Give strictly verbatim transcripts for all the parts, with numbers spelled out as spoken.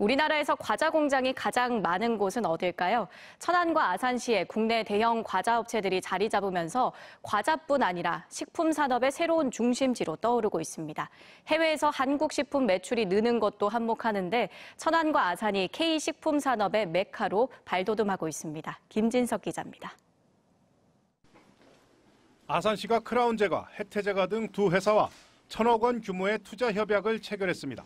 우리나라에서 과자 공장이 가장 많은 곳은 어딜까요? 천안과 아산시에 국내 대형 과자 업체들이 자리 잡으면서 과자뿐 아니라 식품 산업의 새로운 중심지로 떠오르고 있습니다. 해외에서 한국 식품 매출이 느는 것도 한몫하는데 천안과 아산이 K식품 산업의 메카로 발돋움하고 있습니다. 김진석 기자입니다. 아산시가 크라운제과, 해태제과 등 두 회사와 천억 원 규모의 투자 협약을 체결했습니다.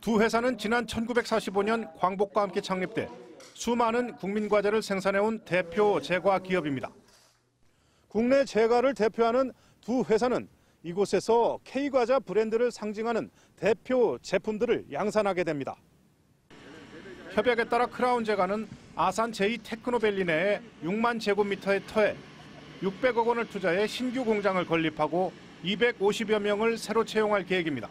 두 회사는 지난 천구백사십오 년 광복과 함께 창립돼 수많은 국민과자를 생산해온 대표 제과 기업입니다. 국내 제과를 대표하는 두 회사는 이곳에서 K과자 브랜드를 상징하는 대표 제품들을 양산하게 됩니다. 협약에 따라 크라운제과는 아산 제이 테크노밸리 내에 육만 제곱미터의 터에 육백억 원을 투자해 신규 공장을 건립하고 이백오십여 명을 새로 채용할 계획입니다.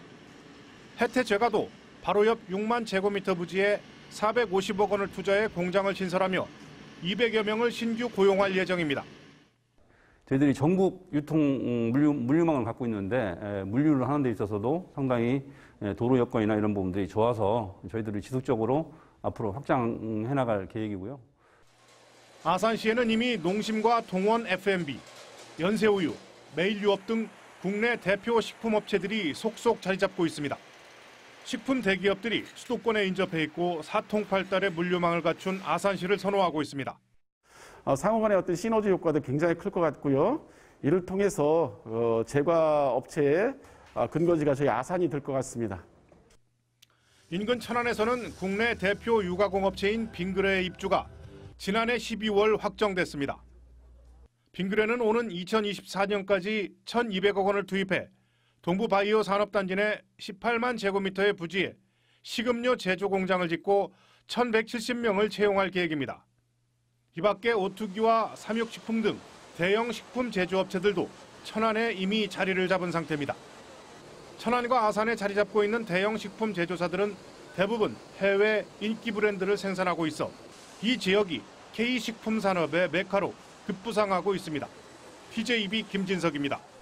해태제과도 바로 옆 육만 제곱미터 부지에 사백오십억 원을 투자해 공장을 신설하며 이백여 명을 신규 고용할 예정입니다. 저희들이 전국 유통 물류, 물류망을 갖고 있는데 물류를 하는 데 있어서도 상당히 도로 여건이나 이런 부분들이 좋아서 저희들이 지속적으로 앞으로 확장해 나갈 계획이고요. 아산시에는 이미 농심과 동원, 에프앤비, 연세우유, 매일유업 등 국내 대표 식품업체들이 속속 자리 잡고 있습니다. 식품 대기업들이 수도권에 인접해 있고 사통팔달의 물류망을 갖춘 아산시를 선호하고 있습니다. 상호 간의 어떤 시너지 효과도 굉장히 클 것 같고요. 이를 통해서 제과 업체의 근거지가 저희 아산이 될 것 같습니다. 인근 천안에서는 국내 대표 육아공업체인 빙그레의 입주가 지난해 십이월 확정됐습니다. 빙그레는 오는 이천이십사 년까지 천이백억 원을 투입해 동부바이오산업단지 내 십팔만 제곱미터의 부지에 식음료 제조 공장을 짓고 천백칠십 명을 채용할 계획입니다. 이 밖에 오뚜기와 삼육식품 등 대형 식품 제조업체들도 천안에 이미 자리를 잡은 상태입니다. 천안과 아산에 자리 잡고 있는 대형 식품 제조사들은 대부분 해외 인기 브랜드를 생산하고 있어 이 지역이 K식품 산업의 메카로 급부상하고 있습니다. 티제이비 김진석입니다.